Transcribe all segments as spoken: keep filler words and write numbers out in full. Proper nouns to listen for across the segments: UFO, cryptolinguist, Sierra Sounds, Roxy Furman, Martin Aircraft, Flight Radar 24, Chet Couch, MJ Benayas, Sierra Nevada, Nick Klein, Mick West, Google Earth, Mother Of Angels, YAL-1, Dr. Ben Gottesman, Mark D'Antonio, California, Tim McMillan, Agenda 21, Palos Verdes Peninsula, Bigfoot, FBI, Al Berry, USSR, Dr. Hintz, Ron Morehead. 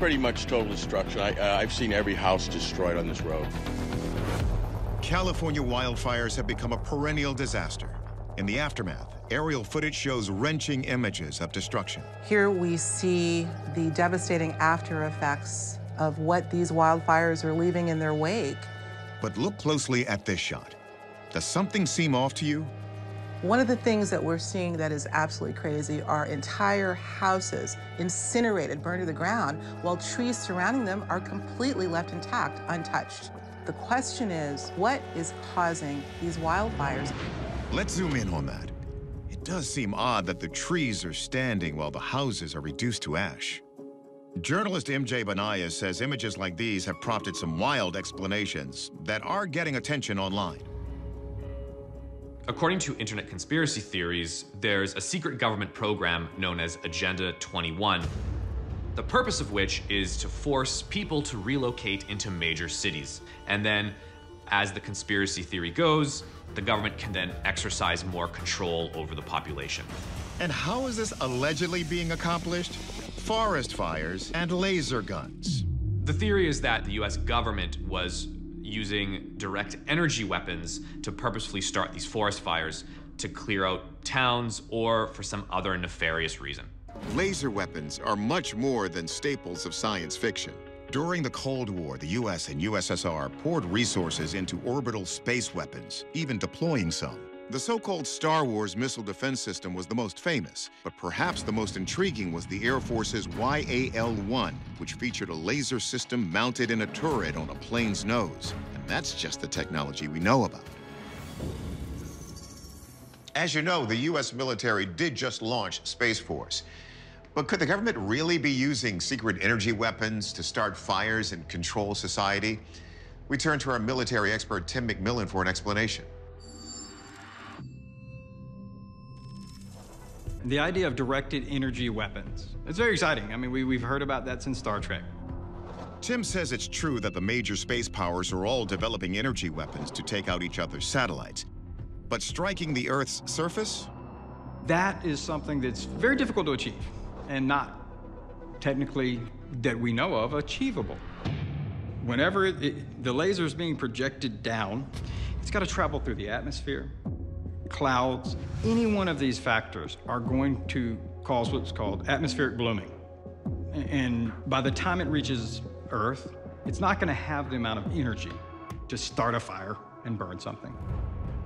pretty much total destruction. I, uh, I've seen every house destroyed on this road. California wildfires have become a perennial disaster. In the aftermath, aerial footage shows wrenching images of destruction. Here we see the devastating after effects of what these wildfires are leaving in their wake. But look closely at this shot. Does something seem off to you? One of the things that we're seeing that is absolutely crazy are entire houses incinerated, burned to the ground, while trees surrounding them are completely left intact, untouched. The question is, what is causing these wildfires? Let's zoom in on that. It does seem odd that the trees are standing while the houses are reduced to ash. Journalist M J Benayas says images like these have prompted some wild explanations that are getting attention online. According to internet conspiracy theories, there's a secret government program known as Agenda twenty-one, the purpose of which is to force people to relocate into major cities. And then, as the conspiracy theory goes, the government can then exercise more control over the population. And how is this allegedly being accomplished? Forest fires and laser guns. The theory is that the U S government was using direct energy weapons to purposefully start these forest fires to clear out towns or for some other nefarious reason. Laser weapons are much more than staples of science fiction. During the Cold War, the U S and U S S R poured resources into orbital space weapons, even deploying some. The so-called Star Wars missile defense system was the most famous, but perhaps the most intriguing was the Air Force's Y A L one, which featured a laser system mounted in a turret on a plane's nose. And that's just the technology we know about. As you know, the U S military did just launch Space Force. But could the government really be using secret energy weapons to start fires and control society? We turn to our military expert, Tim McMillan, for an explanation. The idea of directed energy weapons. It's very exciting. I mean, we, we've heard about that since Star Trek. Tim says it's true that the major space powers are all developing energy weapons to take out each other's satellites. But striking the Earth's surface? That is something that's very difficult to achieve and not technically, that we know of, achievable. Whenever it, it, the laser is being projected down, it's got to travel through the atmosphere, clouds. Any one of these factors are going to cause what's called atmospheric blooming. And by the time it reaches Earth, it's not going to have the amount of energy to start a fire and burn something.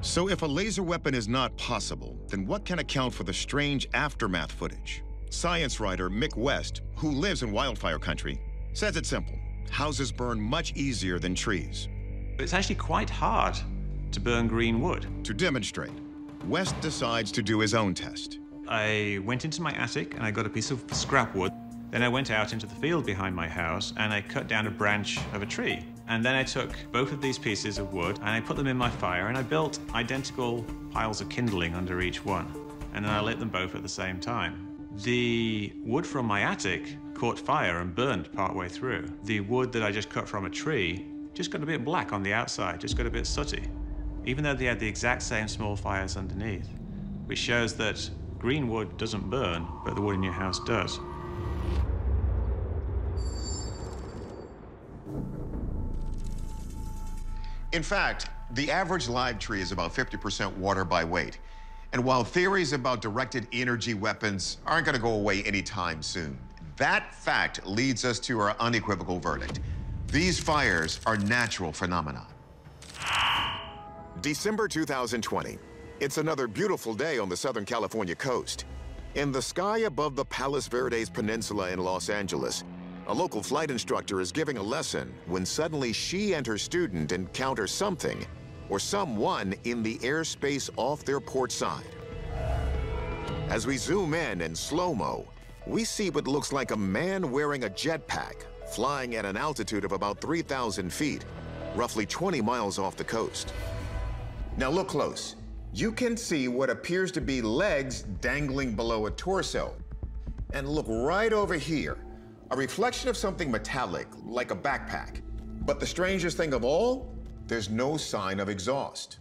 So if a laser weapon is not possible, then what can account for the strange aftermath footage? Science writer Mick West, who lives in wildfire country, says it's simple. Houses burn much easier than trees. It's actually quite hard to burn green wood. To demonstrate, West decides to do his own test. I went into my attic and I got a piece of scrap wood. Then I went out into the field behind my house and I cut down a branch of a tree. And then I took both of these pieces of wood and I put them in my fire and I built identical piles of kindling under each one. And then I lit them both at the same time. The wood from my attic caught fire and burned partway through. The wood that I just cut from a tree just got a bit black on the outside, just got a bit sooty, even though they had the exact same small fires underneath, which shows that green wood doesn't burn, but the wood in your house does. In fact, the average live tree is about fifty percent water by weight. And while theories about directed energy weapons aren't going to go away anytime soon, that fact leads us to our unequivocal verdict. These fires are natural phenomena. December two thousand twenty. It's another beautiful day on the Southern California coast. In the sky above the Palos Verdes Peninsula in Los Angeles, a local flight instructor is giving a lesson when suddenly she and her student encounter something or someone in the airspace off their port side. As we zoom in in slow-mo, we see what looks like a man wearing a jetpack flying at an altitude of about three thousand feet, roughly twenty miles off the coast. Now look close. You can see what appears to be legs dangling below a torso. And look right over here, a reflection of something metallic, like a backpack. But the strangest thing of all, there's no sign of exhaust.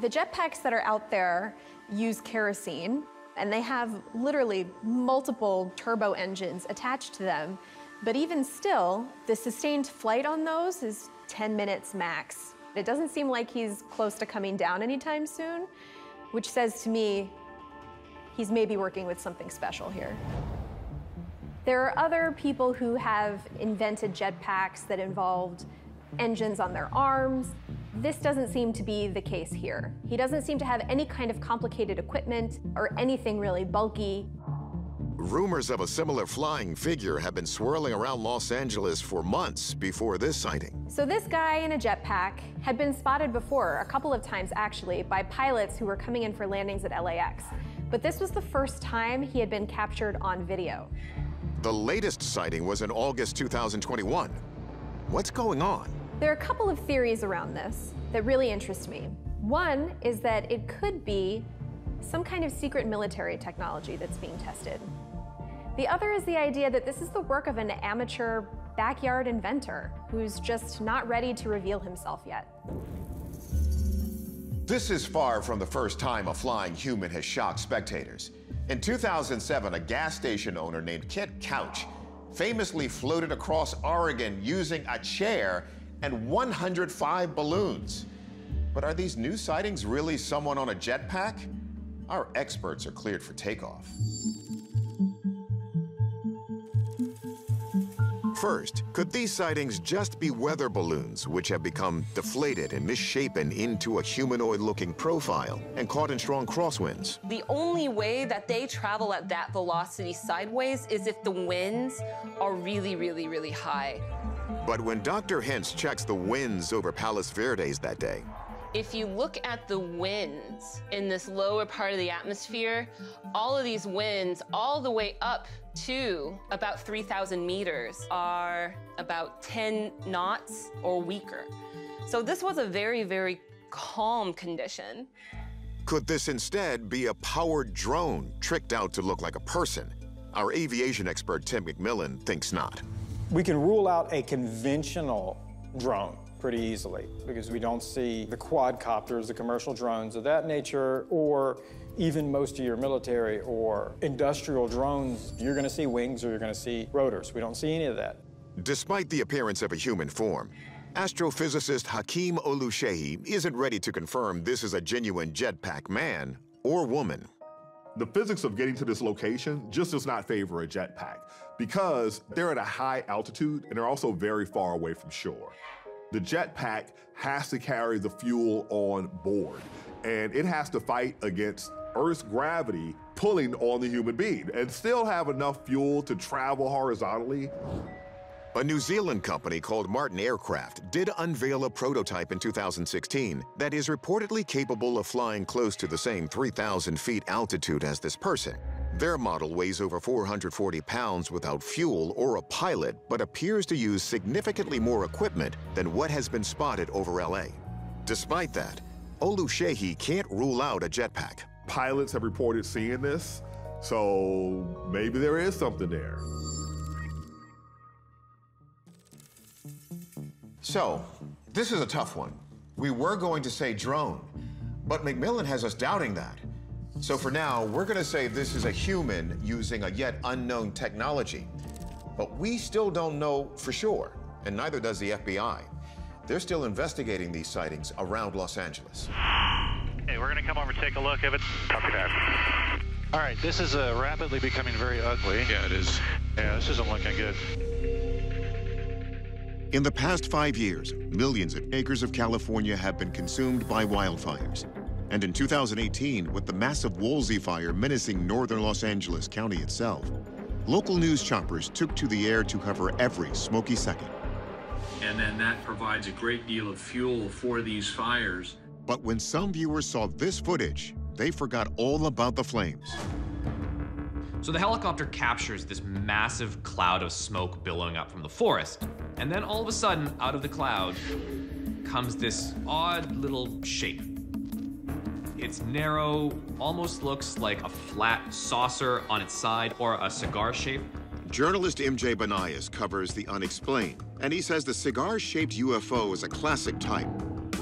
The jetpacks that are out there use kerosene. and they have literally multiple turbo engines attached to them. But even still, the sustained flight on those is ten minutes max. It doesn't seem like he's close to coming down anytime soon, which says to me, he's maybe working with something special here. There are other people who have invented jetpacks that involved engines on their arms. This doesn't seem to be the case here. He doesn't seem to have any kind of complicated equipment or anything really bulky. Rumors of a similar flying figure have been swirling around Los Angeles for months before this sighting. So this guy in a jetpack had been spotted before, a couple of times actually, by pilots who were coming in for landings at L A X. But this was the first time he had been captured on video. The latest sighting was in August two thousand twenty-one. What's going on? There are a couple of theories around this that really interest me. One is that it could be some kind of secret military technology that's being tested. The other is the idea that this is the work of an amateur backyard inventor who's just not ready to reveal himself yet. This is far from the first time a flying human has shocked spectators. In two thousand seven, a gas station owner named Chet Couch famously floated across Oregon using a chair and one hundred five balloons. But are these new sightings really someone on a jetpack? Our experts are cleared for takeoff. First, could these sightings just be weather balloons which have become deflated and misshapen into a humanoid-looking profile and caught in strong crosswinds? The only way that they travel at that velocity sideways is if the winds are really, really, really high. But when Doctor Hintz checks the winds over Palos Verdes that day, if you look at the winds in this lower part of the atmosphere, all of these winds all the way up to about three thousand meters are about ten knots or weaker. So this was a very, very calm condition. Could this instead be a powered drone tricked out to look like a person? Our aviation expert, Tim McMillan, thinks not. We can rule out a conventional drone pretty easily because we don't see the quadcopters, the commercial drones of that nature, or even most of your military or industrial drones. You're going to see wings or you're going to see rotors. We don't see any of that. Despite the appearance of a human form, astrophysicist Hakim Olushehi isn't ready to confirm this is a genuine jetpack man or woman. The physics of getting to this location just does not favor a jetpack because they're at a high altitude and they're also very far away from shore. The jetpack has to carry the fuel on board, and it has to fight against Earth's gravity pulling on the human being and still have enough fuel to travel horizontally. A New Zealand company called Martin Aircraft did unveil a prototype in two thousand sixteen that is reportedly capable of flying close to the same three thousand feet altitude as this person. Their model weighs over four hundred forty pounds without fuel or a pilot, but appears to use significantly more equipment than what has been spotted over L A. Despite that, Olushehi can't rule out a jetpack. Pilots have reported seeing this, so maybe there is something there. So, this is a tough one. We were going to say drone, but McMillan has us doubting that. So for now, we're going to say this is a human using a yet unknown technology. But we still don't know for sure, and neither does the F B I. They're still investigating these sightings around Los Angeles. Hey, we're going to come over and take a look at it. Copy that. All right, this is uh, rapidly becoming very ugly. Yeah, it is. Yeah, this isn't looking good. In the past five years, millions of acres of California have been consumed by wildfires. And in two thousand eighteen, with the massive Woolsey fire menacing northern Los Angeles County itself, local news choppers took to the air to cover every smoky second. And then that provides a great deal of fuel for these fires. But when some viewers saw this footage, they forgot all about the flames. So the helicopter captures this massive cloud of smoke billowing up from the forest. And then all of a sudden, out of the cloud, comes this odd little shape. It's narrow, almost looks like a flat saucer on its side or a cigar shape. Journalist M J Benayas covers the unexplained, and he says the cigar-shaped U F O is a classic type,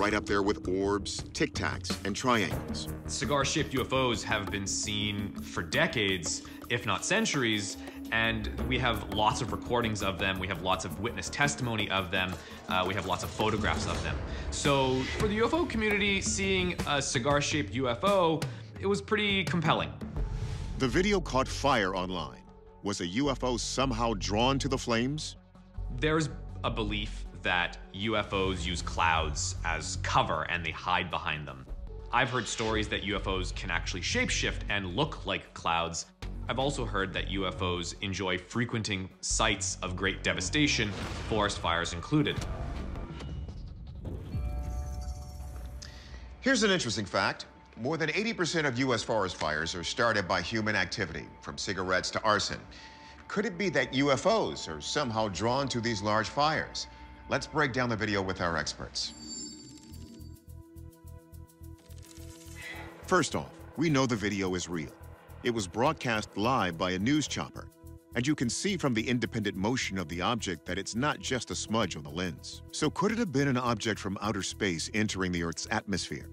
right up there with orbs, tic tacs, and triangles. Cigar-shaped U F Os have been seen for decades, if not centuries, and we have lots of recordings of them. We have lots of witness testimony of them. Uh, we have lots of photographs of them. So for the U F O community, seeing a cigar-shaped U F O, it was pretty compelling. The video caught fire online. Was a U F O somehow drawn to the flames? There's a belief that U F Os use clouds as cover and they hide behind them. I've heard stories that U F Os can actually shapeshift and look like clouds. I've also heard that U F Os enjoy frequenting sites of great devastation, forest fires included. Here's an interesting fact. More than eighty percent of U S forest fires are started by human activity, from cigarettes to arson. Could it be that U F Os are somehow drawn to these large fires? Let's break down the video with our experts. First off, we know the video is real. It was broadcast live by a news chopper, and you can see from the independent motion of the object that it's not just a smudge on the lens. So could it have been an object from outer space entering the Earth's atmosphere?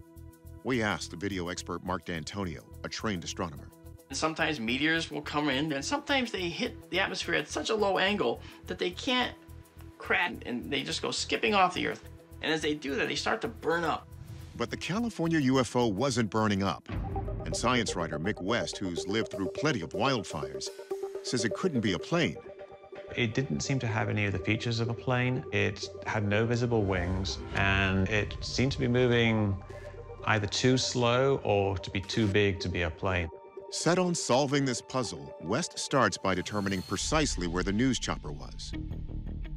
We asked the video expert Mark D'Antonio, a trained astronomer. Sometimes meteors will come in, and sometimes they hit the atmosphere at such a low angle that they can't crack, and they just go skipping off the Earth. And as they do that, they start to burn up. But the California U F O wasn't burning up. And science writer Mick West, who's lived through plenty of wildfires, says it couldn't be a plane. It didn't seem to have any of the features of a plane. It had no visible wings, and it seemed to be moving either too slow or to be too big to be a plane. Set on solving this puzzle, West starts by determining precisely where the news chopper was.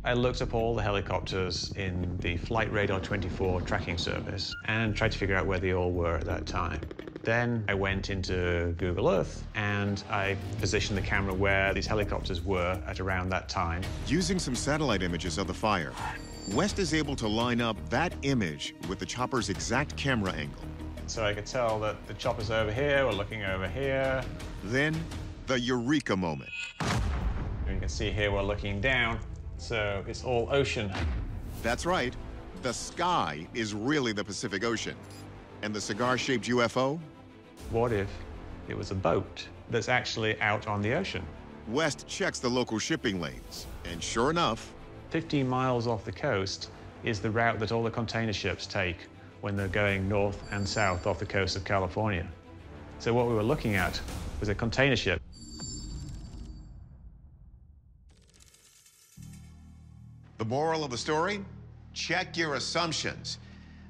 I looked up all the helicopters in the Flight Radar twenty-four tracking service and tried to figure out where they all were at that time. Then I went into Google Earth and I positioned the camera where these helicopters were at around that time. Using some satellite images of the fire, West is able to line up that image with the chopper's exact camera angle. So I could tell that the chopper's over here, we're looking over here. Then, the eureka moment. And you can see here we're looking down, so it's all ocean. That's right. The sky is really the Pacific Ocean. And the cigar-shaped U F O? What if it was a boat that's actually out on the ocean? West checks the local shipping lanes, and sure enough, fifteen miles off the coast is the route that all the container ships take when they're going north and south off the coast of California. So what we were looking at was a container ship. The moral of the story? Check your assumptions.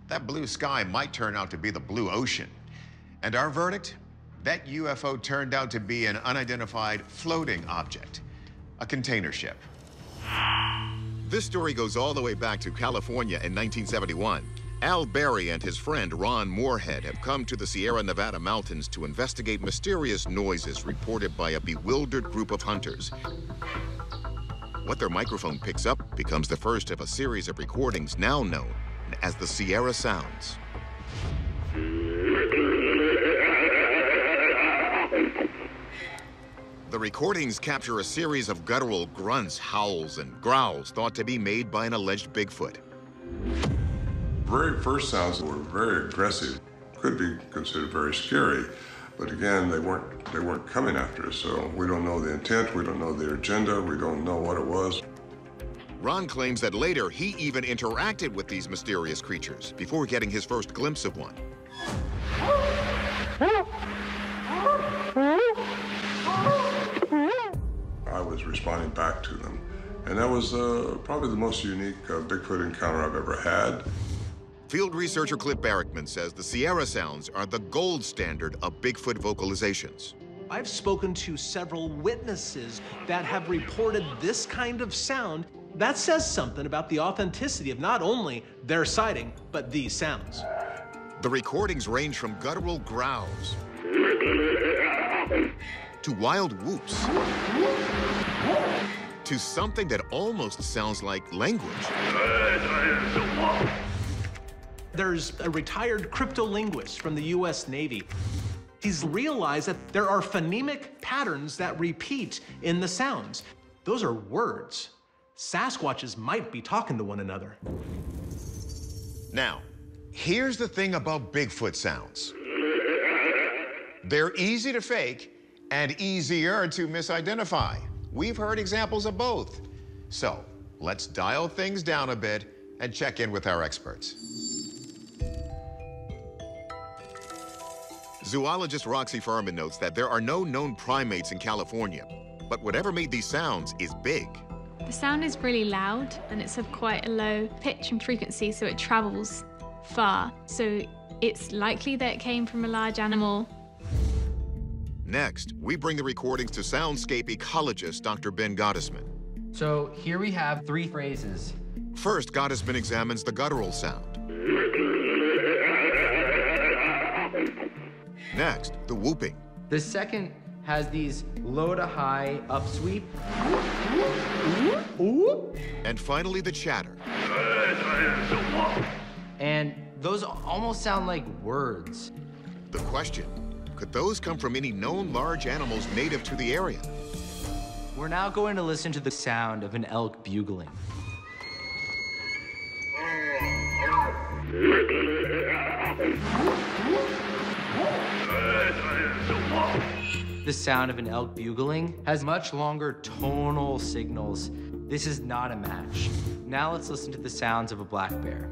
That blue sky might turn out to be the blue ocean. And our verdict? That U F O turned out to be an unidentified floating object, a container ship. This story goes all the way back to California in nineteen seventy-one. Al Berry and his friend Ron Morehead have come to the Sierra Nevada mountains to investigate mysterious noises reported by a bewildered group of hunters. What their microphone picks up becomes the first of a series of recordings now known as the Sierra Sounds. The recordings capture a series of guttural grunts, howls, and growls thought to be made by an alleged Bigfoot. The very first sounds were very aggressive. Could be considered very scary, but again, they weren't, they weren't coming after us, so we don't know the intent, we don't know their agenda, we don't know what it was. Ron claims that later he even interacted with these mysterious creatures before getting his first glimpse of one. I was responding back to them. And that was uh, probably the most unique uh, Bigfoot encounter I've ever had. Field researcher Cliff Barrickman says the Sierra Sounds are the gold standard of Bigfoot vocalizations. I've spoken to several witnesses that have reported this kind of sound. That says something about the authenticity of not only their sighting, but these sounds. The recordings range from guttural growls to wild whoops, to something that almost sounds like language. There's a retired cryptolinguist from the U S Navy. He's realized that there are phonemic patterns that repeat in the sounds. Those are words. Sasquatches might be talking to one another. Now, Here's the thing about Bigfoot sounds. They're easy to fake and easier to misidentify. We've heard examples of both. So let's dial things down a bit and check in with our experts. Zoologist Roxy Furman notes that there are no known primates in California, but whatever made these sounds is big. The sound is really loud, and it's of quite a low pitch and frequency, so it travels far. So it's likely that it came from a large animal. Next, we bring the recordings to soundscape ecologist Doctor Ben Gottesman. So here we have three phrases. First, Gottesman examines the guttural sound. Next, the whooping. The second has these low to high upsweep. And finally, the chatter. And those almost sound like words. The question, could those come from any known large animals native to the area? We're now going to listen to the sound of an elk bugling. The sound of an elk bugling has much longer tonal signals. This is not a match. Now let's listen to the sounds of a black bear.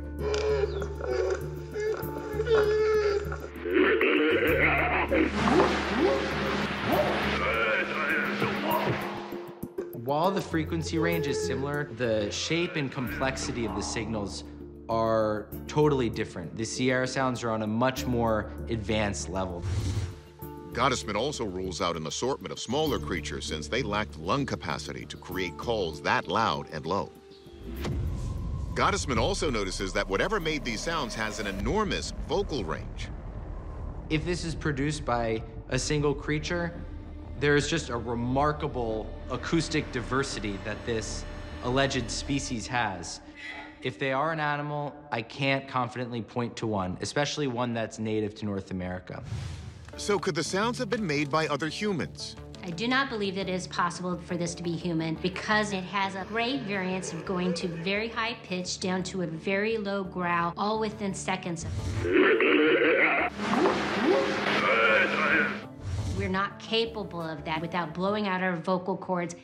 While the frequency range is similar, the shape and complexity of the signals are totally different. The Sierra Sounds are on a much more advanced level. Gottesman also rules out an assortment of smaller creatures since they lacked lung capacity to create calls that loud and low. Gottesman also notices that whatever made these sounds has an enormous vocal range. If this is produced by a single creature, there is just a remarkable acoustic diversity that this alleged species has. If they are an animal, I can't confidently point to one, especially one that's native to North America. So could the sounds have been made by other humans? I do not believe that it is possible for this to be human because it has a great variance of going to very high pitch down to a very low growl, all within seconds. We're not capable of that without blowing out our vocal cords.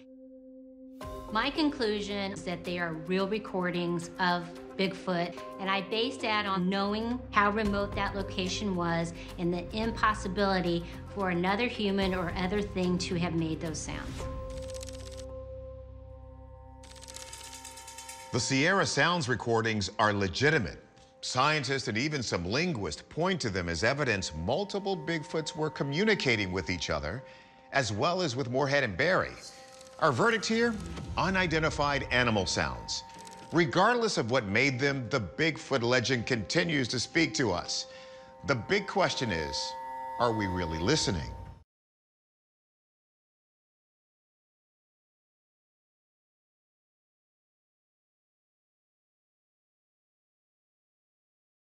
My conclusion is that they are real recordings of Bigfoot, and I based that on knowing how remote that location was and the impossibility for another human or other thing to have made those sounds. The Sierra Sounds recordings are legitimate. Scientists and even some linguists point to them as evidence multiple Bigfoots were communicating with each other, as well as with Morehead and Berry. Our verdict here, unidentified animal sounds. Regardless of what made them, the Bigfoot legend continues to speak to us. The big question is, are we really listening?